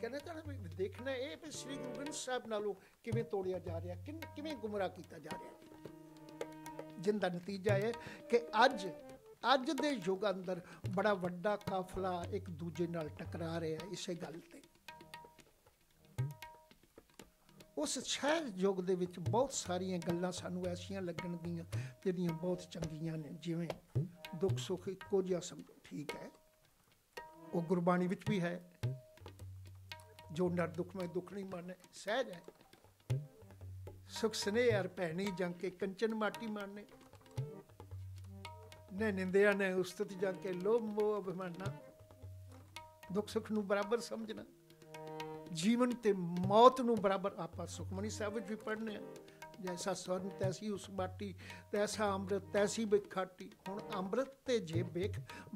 कहना चाहता देखना है कि श्री गुरु ग्रंथ साहब नालों किवें तोड़िया जा रहा किवें गुमराह किया जा रहा जिंदा नतीजा है कि अज अज दे युग अंदर बड़ा वड्डा काफला एक दूजे नाल टकरा रहा है। इसे गल ते उस सहज योग दे विच बहुत सारिया गल्लां सानूं ऐसियां लगन गईयां जिहड़ियां बहुत चंगियां ने जिवें दुख सुख इक्को जिहा समझो ठीक है। वो गुरबाणी विच भी है जो नर दुख में दुख नहीं माने सहज है। सुख स्नेह अर भैणी जांके कंचन माटी माने न निंदिया न उसतत जांके लोभ मोह अभिमाना दुख सुख नूं बराबर समझना जीवन ते मौत नू बराबर। आप सुखमनी साहब भी पढ़ने जैसा स्वर्ण तैसी उस बाटी तैसा अमृत तैसी बेख खाटी। हुण अमृत ते जे बेख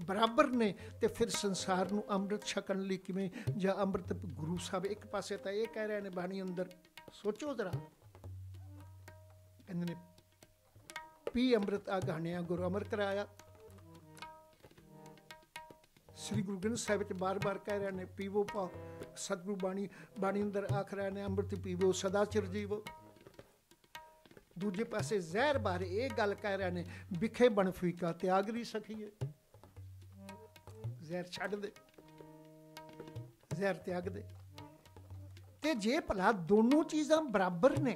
बराबर ने ते फिर संसार नू अमृत छकन लई किवें जां अमृत गुरु साहब एक पासे तां ये कह रहे ने बाणी अंदर सोचो जरा कहंदे ने पी अमृत आघाणिया गुरु अमर कराया। श्री गुरु ग्रंथ साहिब च बार बार कह रहे हैं पीवो पाओ सतगुरु बाणी बाणी अंदर आख रहे हैं अमृत पीवो सदा चिर जीवो। दूजे पासे जहर बारे ये गल कह रहे हैं बिखे बन फीका त्याग नहीं सकिए जहर छड्ड दे। ਜ਼ਹਿਰ त्याग दे। ते जे भला दोनों चीज़ां बराबर ने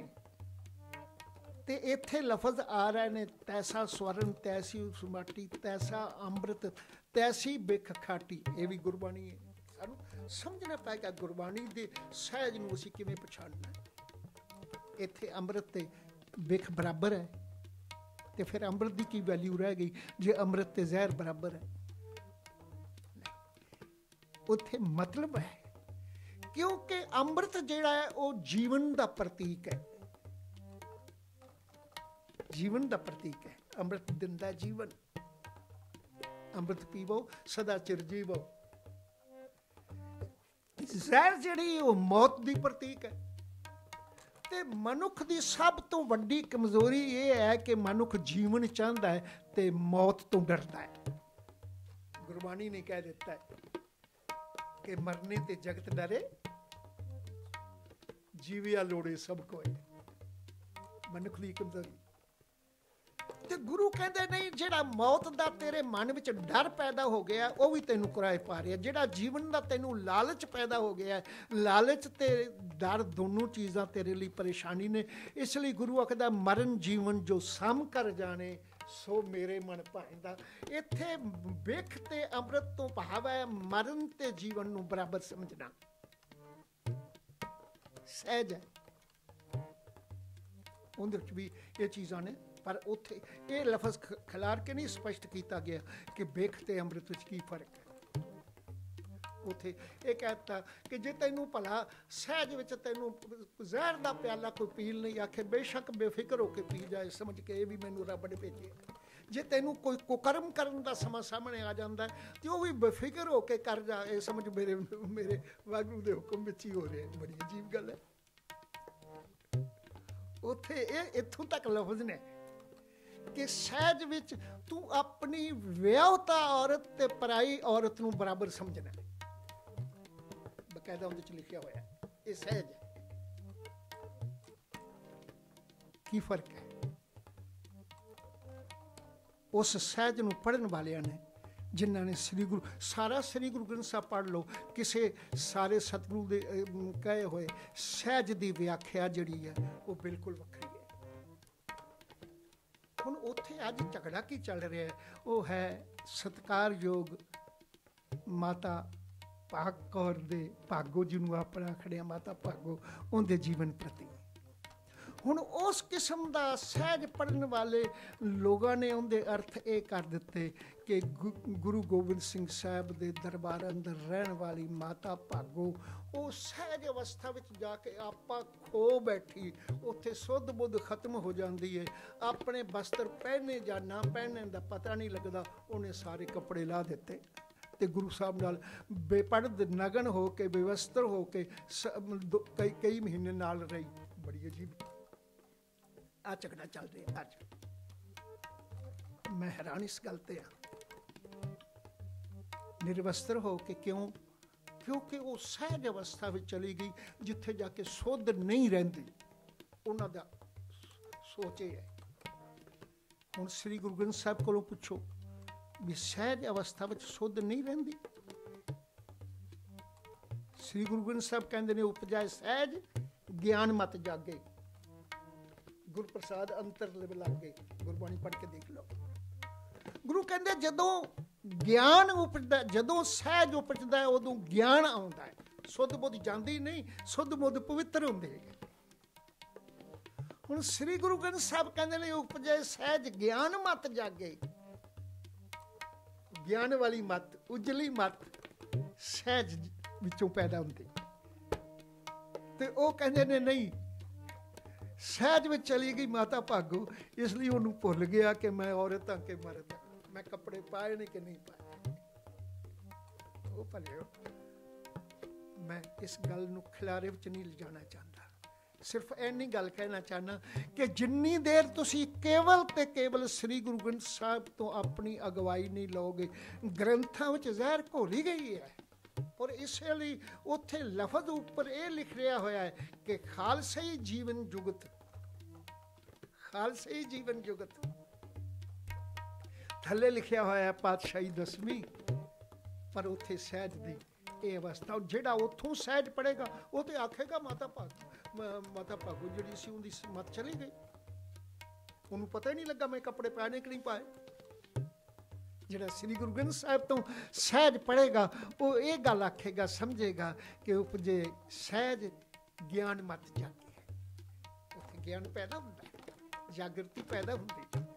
ते इत्थे लफज आ रहे ने तैसा स्वर्ण तैसी सुमाटी तैसा अमृत तैसी बिख खाटी। ये भी गुरबाणी है। सानू समझना पैगा गुरबाणी दे सहज नूं असीं किवें पछाणना। इत्थे अमृत ते बिख बराबर है तो फिर अमृत की क्या वैल्यू रह गई जो अमृत ते जहर बराबर है। उत्थे मतलब है क्योंकि अमृत जिहड़ा है वो जीवन का प्रतीक है। जीवन का प्रतीक है। अमृत दिंदा जीवन। अमृत पीवो सदा चिर जीवो। जहर जिहड़ी वो मौत दी प्रतीक है। ते मनुख दी सब तो वड्डी कमजोरी यह है कि मनुख जीवन चाहता है ते मौत तो डरता है। गुरबाणी ने कह दिता है कि मरने ते जगत डरे जीविया लोड़े सब कोई। मनुख दी कमजोरी। ते गुरु कहते नहीं जिहड़ा मौत दा तेरे मन विच डर पैदा हो गया वह भी तेनू किराए पा रहा। जिहड़ा जीवन दा तेनू लालच पैदा हो गया लालच ते डर दोनों चीज़ां तेरे लिए परेशानी ने। इसलिए गुरु आखदा मरण जीवन जो सम कर जाने सो मेरे मन भाईंदा। इत्थे वेख ते अमृत तो भाव है मरण ते जीवन नू बराबर समझना सहज है। उहदे विच भी ये चीज़ां ने पर उत्थे ये लफज खिलार के नहीं स्पष्ट किया गया कि बेख ते अमृत विच की फर्क है। उत्थे ये कहता कि जे तैनू भला सहज विच तैनू जहर का प्याला कोई पील नहीं आखे बेशक बेफिक्र होकर पी जाए समझ के ये भी मैनू रब ने भेजिया। जे तैनू कोई कुकर्म करने का समा सामने आ जाता है तो वह भी बेफिक्र होकर कर जाए समझ मेरे मेरे वागुरू के हुक्म विच ही हो रहा है। बड़ी अजीब गल है। उत्थे इत्थों तक लफज ने कि सहज विच तू अपनी व्याहता औरत ते पराई औरत नू बराबर समझना है। बकायदा उहदे च लिखिया होया ये सहज है। की फर्क है? उस सहज नू पढ़न वालियां ने जिन्हां ने श्री गुरु सारा श्री गुरु ग्रंथ साहिब पढ़ लो किसे सारे सतगुरु दे कहे होए सहज दी व्याख्या जिहड़ी है वह बिल्कुल वखरी। ਹੁਣ ਉੱਥੇ ਅੱਜ ਝਗੜਾ ਕੀ ਚੱਲ ਰਿਹਾ ਹੈ ਉਹ ਹੈ ਸਤਿਕਾਰਯੋਗ ਮਾਤਾ ਭਾਗ ਕੌਰ ਦੇ ਭਾਗੋ ਜੀ ਨੂੰ ਆਪਣਾ ਖੜਿਆ ਮਾਤਾ ਭਾਗੋ ਉਹਦੇ ਜੀਵਨ ਪ੍ਰਤੀ। ਹੁਣ ਉਸ ਕਿਸਮ ਦਾ ਸਹਿਜ ਪੜਨ ਵਾਲੇ ਲੋਕਾਂ ਨੇ ਉਹਦੇ ਅਰਥ ਇਹ ਕਰ ਦਿੱਤੇ ਕਿ ਗੁਰੂ ਗੋਬਿੰਦ ਸਿੰਘ ਸਾਹਿਬ ਦੇ ਦਰਬਾਰ ਅੰਦਰ ਰਹਿਣ ਵਾਲੀ ਮਾਤਾ ਭਾਗੋ ਉਹ ਸਹਿਜ ਅਵਸਥਾ ਵਿੱਚ ਜਾ ਕੇ ਆਪਾਂ ਖੋ ਬੈਠੀ। ਉੱਥੇ ਸੁੱਧ ਬੁੱਧ ਖਤਮ ਹੋ ਜਾਂਦੀ ਹੈ। ਆਪਣੇ ਬਸਤਰ ਪਹਿਨੇ ਜਾਂ ਨਾ ਪਹਿਨੇ ਦਾ ਪਤਾ ਨਹੀਂ ਲੱਗਦਾ। ਉਹਨੇ ਸਾਰੇ ਕੱਪੜੇ ਲਾਹ ਦਿੱਤੇ ਤੇ ਗੁਰੂ ਸਾਹਿਬ ਨਾਲ ਬੇਪਰਦ ਨਗਨ ਹੋ ਕੇ ਬੇਵਸਤਰ ਹੋ ਕੇ ਕਈ ਮਹੀਨੇ ਨਾਲ ਰਹੀ। ਬੜੀ ਅਜੀਬ आ झगड़ा चल रहा अज। मैं हैरान इस गल ते निर्वस्त्र हो के क्यों? क्योंकि वो सहज अवस्था में चली गई जिथे जाके सुध नहीं रहिंदी। उन्हां दा सोच है। हुण श्री गुरु ग्रंथ साहिब कोलों पुछो भी सहज अवस्था में सुध नहीं रहिंदी। श्री गुरु ग्रंथ साहिब कहंदे ने उपजाए सहज ज्ञान मत जागे। गुरु प्रसाद अंतर लग गए। गुरबाणी पढ़ के देख लो। गुरु कहते जदों ज्ञान उपजदा जदों सहज उपजदा उदों ज्ञान आता है। सुध बुद्ध जाती नहीं। सुध बुद्ध पवित्र होंगे। हुण श्री गुरु ग्रंथ साहब कहते उपजे सहज ज्ञान मत जागे। ज्ञान वाली मत उजली मत सहज विचों पैदा होंदी। ते ओ कहते ने नहीं सहज में चली गई माता भागो। इसलिए उन्होंने भुल गया कि मैं औरत हाँ कि मर्द हाँ। मैं कपड़े पाए ने कि नहीं पाए। वो भले मैं इस गल नू खिलारे विच नहीं लिजाना चाहता। सिर्फ इन्नी गल कहना चाहना कि जिन्नी देर तुसी केवल ते केवल श्री गुरु ग्रंथ साहब तो अपनी अगवाई नहीं लोगे ग्रंथां विच जहर घोली गई है। और इसलिए उत्थे लफज उपर यह लिख रहा होया है कि खालसाई जीवन जुगत। खालसाई जीवन जुगत थले लिखा होया है पातशाही दसवीं पर उत्थे सहज दी ये अवस्था और जेड़ा उतों सहज पड़ेगा वो तो आखेगा माता भागो जी सी उनकी मत चली गई, उन्होंने पता ही नहीं लगा मैं कपड़े पहने कि नहीं पाए। जिहड़ा श्री गुरु ग्रंथ साहब तो सहज पड़ेगा वो ये गल आखेगा, समझेगा कि उपजे सहज ज्ञान मत जाती है, उसे ज्ञान पैदा होता है, जागृति पैदा होती है।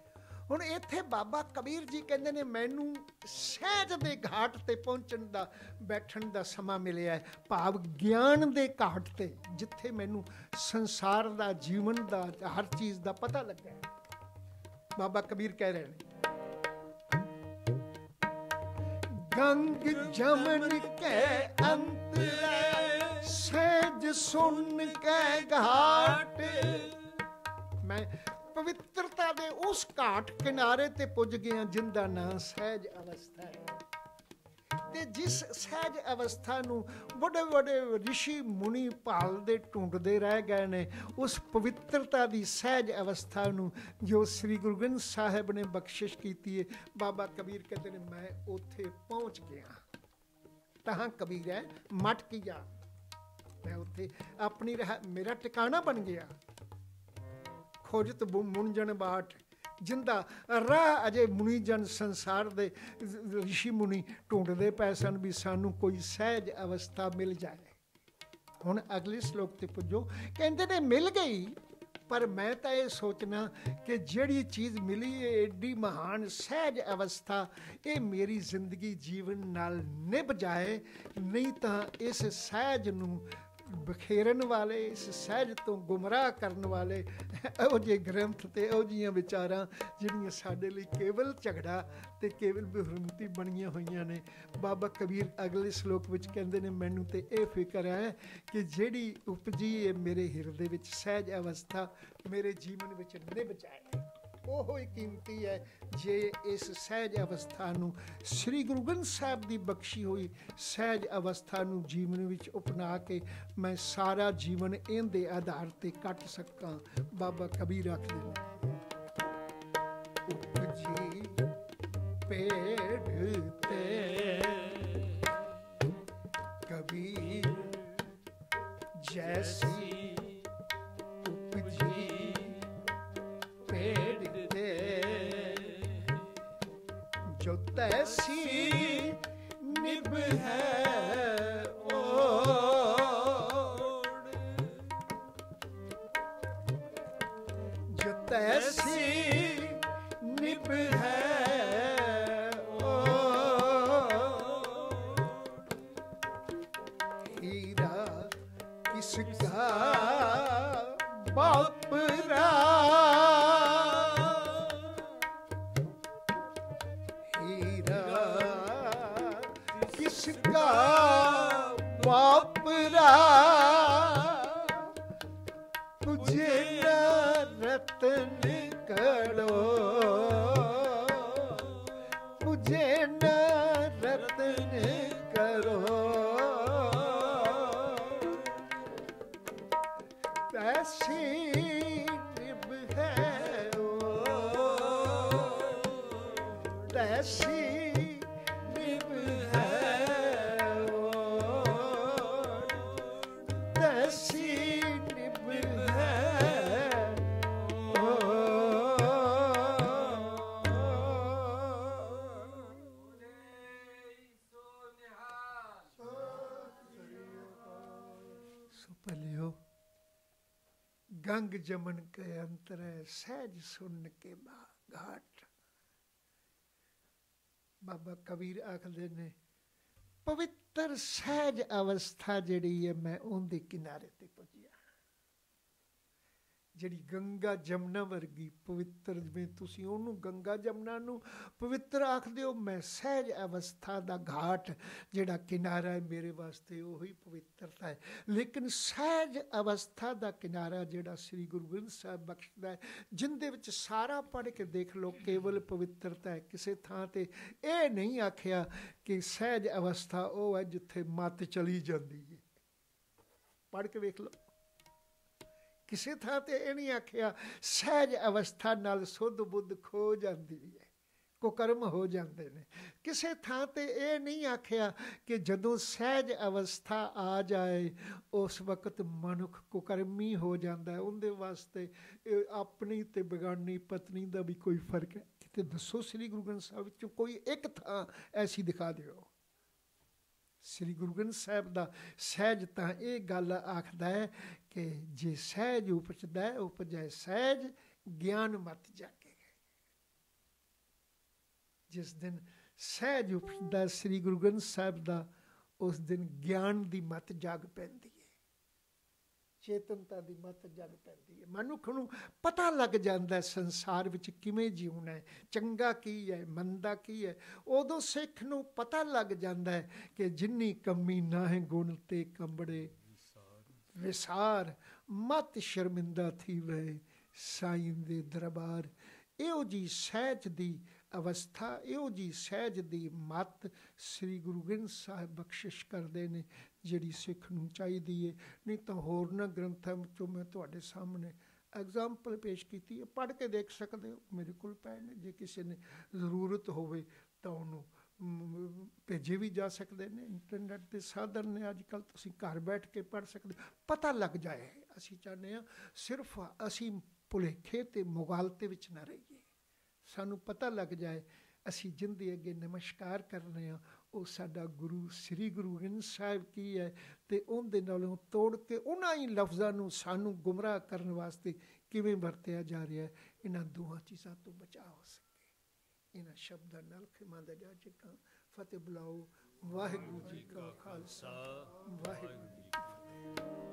हुण इत्थे बाबा कबीर जी कहंदे ने मैनू सहज दे घाट ते पहुंचण दा बैठण दा समा मिलिआ है, भाव ज्ञान दे घाट ते जिथे मैनू संसार दा जीवन दा हर चीज़ दा पता लगा है। बाबा कबीर कह रहे हैं गंग जमन के अंत सहज सुन के घाट, मैं पवित्रता दे उस घाट किनारे ते पुज गया जिंदा ना सहज अवस्था है। ते जिस सहज अवस्था नू बड़े बड़े ऋषि मुनि पालदे ढूंढदे रह गए ने, उस पवित्रता दी सहज अवस्था नू जो श्री गुरु ग्रंथ साहब ने बख्शिश कीती है, बाबा कबीर कहते ने मैं उथे पहुंच गया। तहां कबीर है मट किया, मैं उथे अपनी रहा मेरा ठिकाना बन गया। खोजत मुनिजन बाट जिंदा राह अजे मुनिजन संसार दे ऋषि मुनि ढूंढते पै सन भी सानू कोई सहज अवस्था मिल जाए। हुण अगले श्लोक ते पुजो, कहंदे ने मिल गई पर मैं तो ये सोचना कि जिहड़ी चीज़ मिली है एडी महान सहज अवस्था ये मेरी जिंदगी जीवन नाल निभ जाए, नहीं तो इस सहज नू बखेरन वाले, इस सहज तो गुमराह करन वाले इहो जे ग्रंथ ते इहो जिहियां विचारां जिहड़ियां साडे लई केवल झगड़ा ते केवल बेहरमती बणियां होईयां ने। बाबा कबीर अगले श्लोक विच कहंदे ने मैनूं ते इह फिकर है कि जिहड़ी उपजी है मेरे हिरदे विच सहज अवस्था मेरे जीवन विच निभ जाए, ओहो ही कीमती है जे इस सहज अवस्था नू श्री गुरु ग्रंथ साहब की बख्शी हुई सहज अवस्था नू जीवन विच अपना के मैं सारा जीवन इहदे आधार ते कट सकां। बाबा कबीर आखदे ने उपजी पेड़ ते कबीर जैसी उपजी पेड़ जो तैसी निभ है ओड़, जो तैसी निभ है ओड़, हीरा किसका बापरा वापरा, तुझे रतन करो, मुझे न रतन करो, ऐसी निभ है ओ ऐसी गंग जमन के अंतर सहज सुन के घाट। बाबा कबीर आखदे ने पवित्र सहज अवस्था जिहड़ी है मैं उहदे किनारे ते पुजिया, जिहड़ी गंगा जमुना वर्गी पवित्र, जिवें तुसीं उहनूं गंगा जमुना नूं पवित्र आखदे हो, मैं सहज अवस्था दा घाट जिहड़ा किनारा है मेरे वास्ते उही पवित्रता है। लेकिन सहज अवस्था दा किनारा जिहड़ा श्री गुरु ग्रंथ साहब बख्शदा है, जिंदे विच सारा पढ़ के देख लो केवल पवित्रता है। किसी थां ते इह नहीं आखिया कि सहज अवस्था ओह है जिथे मत चली जाती है, पढ़ के देख लो। किसी थां ते इह नहीं आखिया सहज अवस्था नाल सुध बुद्ध खो जाती है, कुकर्म हो जाते हैं। किसी थां ते यह नहीं आख्या कि जदों सहज अवस्था आ जाए उस वक्त मनुख कुकर्मी हो जाता है, उनके वास्ते अपनी तो बेगानी पत्नी का भी कोई फर्क है कितने? दसो श्री गुरु ग्रंथ साहिब चो कोई एक थां ऐसी दिखा दो। श्री गुरु ग्रंथ साहिब का सहज तो ये गल आखदा है कि जे सहज उपजदा है उपजै सहज ज्ञान मत जाए। जिस दिन सहज उपजदा श्री गुरु ग्रंथ साहिब का उस दिन ज्ञान की मत जाग पैंदी है, चेतनता की मत जाग पैंदी है। मनुख नूं पता लग जाता है संसार विच किवें जीउणा है, चंगा की है मंदा की है। उदों सिख नूं पता लग जाता है कि जिन्नी कमी ना है गुण ते कंबड़े विसार, मत शर्मिंदा थी वे साईं दे दरबार। इहो जी सहज दी अवस्था, इहो जी सहज दी मत श्री गुरु ग्रंथ साहिब बख्शिश करते हैं जिहड़ी सिख नूं चाहीदी है। नहीं तो होरना ग्रंथां चों मैं तुहाडे सामने एग्जाम्पल पेश कीती है, पढ़ के देख सकते हो, मेरे कोल पए ने। जे किसी ने जरूरत होवे तां उहनूं भेजे भी जा सकते हैं। इंटरनेट के साधन ने अजकल, तुसीं घर बैठ के पढ़ सकते हो, पता लग जाए। असीं चाहते हां सिर्फ असीं भुलेखे ते मुगालते विच ना रहिए, सानू पता लग जाए असी जिंदे अगे नमस्कार करने आ वो साडा गुरु श्री गुरु ग्रंथ साहिब की है, ते उनदे नालों तोड़ के उन्हां ही लफ्ज़ां नूं सानू गुमराह करने वास्ते किवें वरतिया जा रहा है। इन्हां दोहां चीज़ां तो बचा हो सके, इन्हां शब्दां नाल खिमांदा जा चुका। फतेह बुलाओ, वाहिगुरू जी का खालसा वाहिगुरू जी।